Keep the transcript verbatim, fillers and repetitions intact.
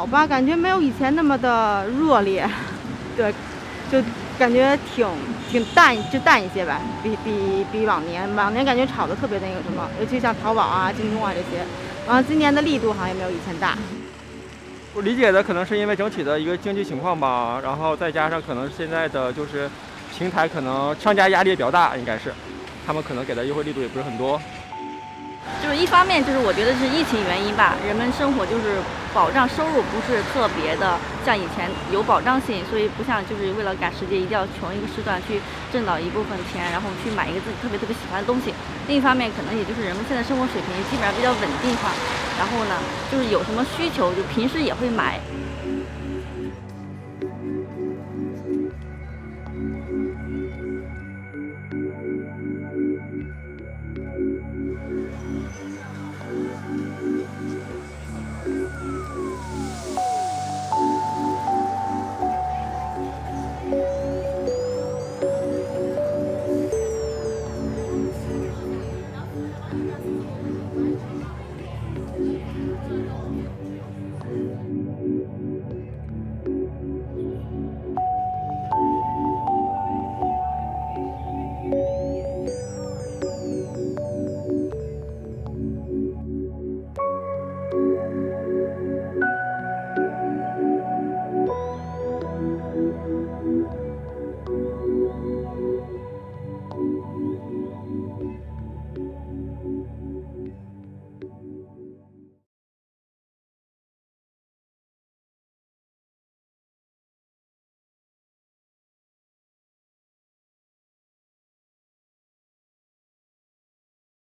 好吧，感觉没有以前那么的热烈，对，就感觉挺挺淡，就淡一些吧，比比比往年，往年感觉炒的特别那个什么，尤其像淘宝啊、京东啊这些，然后今年的力度好像也没有以前大。我理解的可能是因为整体的一个经济情况吧，然后再加上可能现在的就是平台可能商家压力也比较大，应该是，他们可能给的优惠力度也不是很多。 就是一方面，就是我觉得是疫情原因吧，人们生活就是保障收入不是特别的像以前有保障性，所以不像就是为了赶时间一定要穷一个时段去挣到一部分钱，然后去买一个自己特别特别喜欢的东西。另一方面，可能也就是人们现在生活水平基本上比较稳定化，然后呢，就是有什么需求就平时也会买。